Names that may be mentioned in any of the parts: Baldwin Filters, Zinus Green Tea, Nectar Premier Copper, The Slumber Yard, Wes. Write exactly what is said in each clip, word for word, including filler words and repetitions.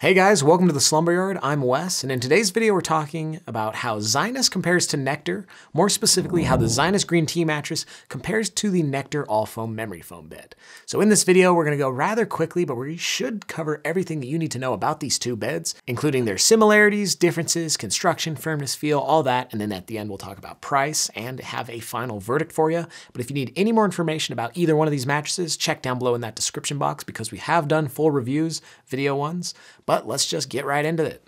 Hey guys, welcome to The Slumber Yard. I'm Wes, and in today's video we're talking about how Zinus compares to Nectar, more specifically how the Zinus Green Tea mattress compares to the Nectar all-foam memory foam bed. So in this video we're going to go rather quickly, but we should cover everything that you need to know about these two beds, including their similarities, differences, construction, firmness, feel, all that, and then at the end we'll talk about price and have a final verdict for you. But if you need any more information about either one of these mattresses, check down below in that description box because we have done full reviews, video ones. But let's just get right into it.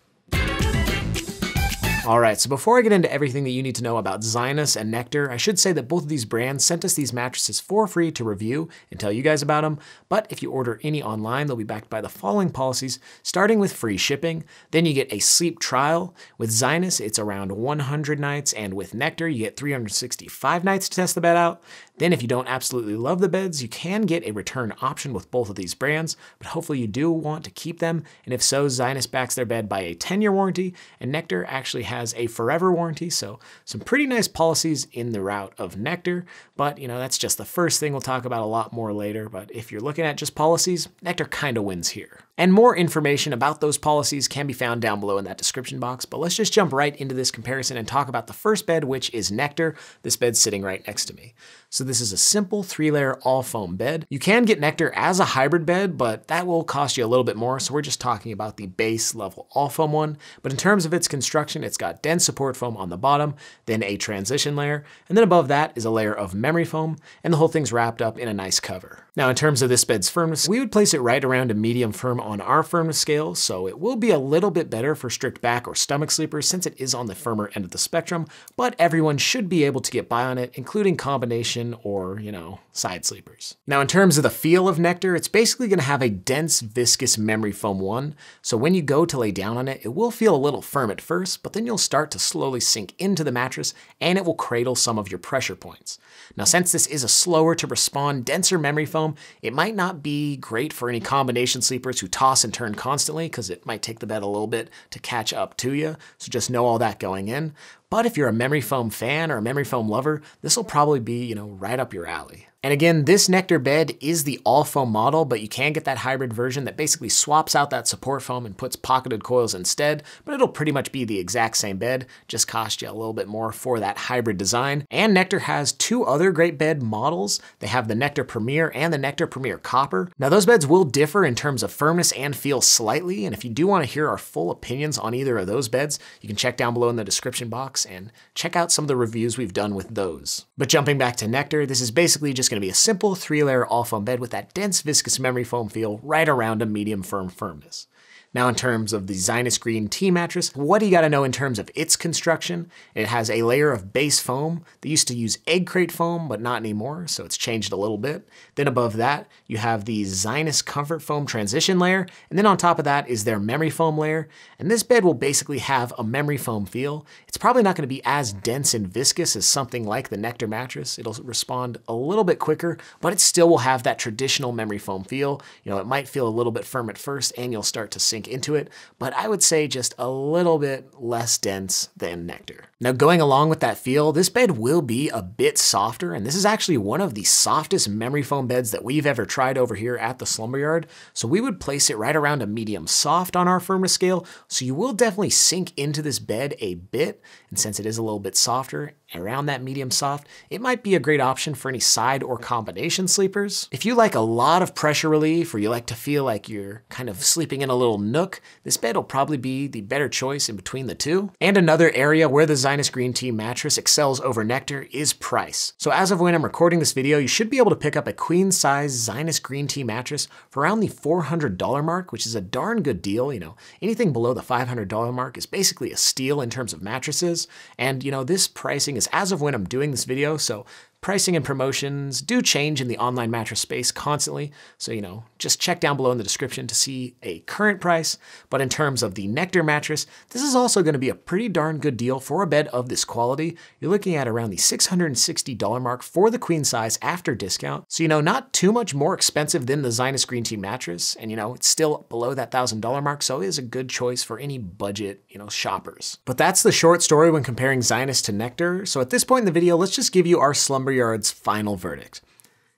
All right, so before I get into everything that you need to know about Zinus and Nectar, I should say that both of these brands sent us these mattresses for free to review and tell you guys about them, but if you order any online, they'll be backed by the following policies, starting with free shipping. Then you get a sleep trial. With Zinus, it's around one hundred nights, and with Nectar, you get three hundred sixty-five nights to test the bed out. Then if you don't absolutely love the beds, you can get a return option with both of these brands, but hopefully you do want to keep them, and if so, Zinus backs their bed by a ten-year warranty, and Nectar actually has has a forever warranty, so some pretty nice policies in the route of Nectar, but you know, that's just the first thing we'll talk about, a lot more later. But if you're looking at just policies, Nectar kind of wins here. And more information about those policies can be found down below in that description box, but let's just jump right into this comparison and talk about the first bed, which is Nectar. This bed's sitting right next to me. So this is a simple three-layer all-foam bed. You can get Nectar as a hybrid bed, but that will cost you a little bit more, so we're just talking about the base level all-foam one. But in terms of its construction, it's got dense support foam on the bottom, then a transition layer, and then above that is a layer of memory foam, and the whole thing's wrapped up in a nice cover. Now in terms of this bed's firmness, we would place it right around a medium firm on our firmness scale, so it will be a little bit better for strict back or stomach sleepers since it is on the firmer end of the spectrum, but everyone should be able to get by on it, including combination or, you know, side sleepers. Now in terms of the feel of Nectar, it's basically going to have a dense viscous memory foam one, so when you go to lay down on it, it will feel a little firm at first, but then you'll You'll start to slowly sink into the mattress and it will cradle some of your pressure points. Now, since this is a slower to respond, denser memory foam, it might not be great for any combination sleepers who toss and turn constantly because it might take the bed a little bit to catch up to you. So just know all that going in. But if you're a memory foam fan or a memory foam lover, this will probably be, you know, right up your alley. And again, this Nectar bed is the all foam model, but you can get that hybrid version that basically swaps out that support foam and puts pocketed coils instead, but it'll pretty much be the exact same bed, just cost you a little bit more for that hybrid design. And Nectar has two other great bed models. They have the Nectar Premier and the Nectar Premier Copper. Now those beds will differ in terms of firmness and feel slightly, and if you do want to hear our full opinions on either of those beds, you can check down below in the description box and check out some of the reviews we've done with those. But jumping back to Nectar, this is basically just going to be a simple three-layer all-foam bed with that dense viscous memory foam feel right around a medium firm firmness. Now in terms of the Zinus Green Tea mattress, what do you gotta know in terms of its construction? It has a layer of base foam. They used to use egg crate foam, but not anymore, so it's changed a little bit. Then above that, you have the Zinus Comfort Foam transition layer, and then on top of that is their memory foam layer. And this bed will basically have a memory foam feel. It's probably not gonna be as dense and viscous as something like the Nectar mattress. It'll respond a little bit quicker, but it still will have that traditional memory foam feel. You know, it might feel a little bit firm at first, and you'll start to sink into it, but I would say just a little bit less dense than Nectar. Now going along with that feel, this bed will be a bit softer, and this is actually one of the softest memory foam beds that we've ever tried over here at the Slumber Yard, so we would place it right around a medium soft on our firmness scale, so you will definitely sink into this bed a bit, and since it is a little bit softer, around that medium soft, it might be a great option for any side or combination sleepers. If you like a lot of pressure relief or you like to feel like you're kind of sleeping in a little nook, this bed will probably be the better choice in between the two. And another area where the Zinus Green Tea mattress excels over Nectar is price. So as of when I'm recording this video, you should be able to pick up a queen size Zinus Green Tea mattress for around the four hundred dollar mark, which is a darn good deal. You know, anything below the five hundred dollar mark is basically a steal in terms of mattresses. And you know, this pricing is as of when I'm doing this video, so pricing and promotions do change in the online mattress space constantly, so you know, just check down below in the description to see a current price. But in terms of the Nectar mattress, this is also going to be a pretty darn good deal for a bed of this quality. You're looking at around the six hundred sixty dollar mark for the queen size after discount, so you know, not too much more expensive than the Zinus Green Tea mattress, and you know, it's still below that one thousand dollar mark, so it is a good choice for any budget, you know, shoppers. But that's the short story when comparing Zinus to Nectar, so at this point in the video, let's just give you our Slumber Yard's final verdict.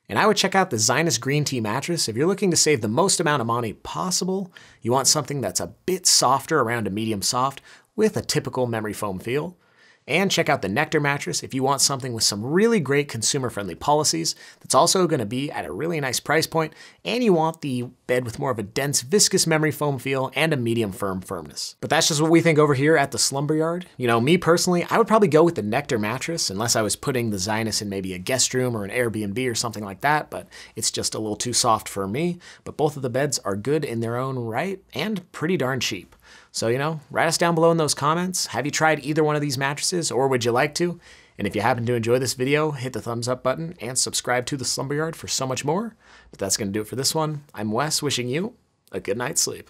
And I would check out the Zinus Green Tea mattress if you're looking to save the most amount of money possible. You want something that's a bit softer, around a medium soft, with a typical memory foam feel. And check out the Nectar mattress if you want something with some really great consumer-friendly policies that's also going to be at a really nice price point, and you want the bed with more of a dense viscous memory foam feel and a medium firm firmness. But that's just what we think over here at the Slumber Yard. You know, me personally, I would probably go with the Nectar mattress unless I was putting the Zinus in maybe a guest room or an Airbnb or something like that, but it's just a little too soft for me. But both of the beds are good in their own right and pretty darn cheap. So, you know, write us down below in those comments. Have you tried either one of these mattresses, or would you like to? And if you happen to enjoy this video, hit the thumbs up button and subscribe to The Slumber Yard for so much more. But that's going to do it for this one. I'm Wes, wishing you a good night's sleep.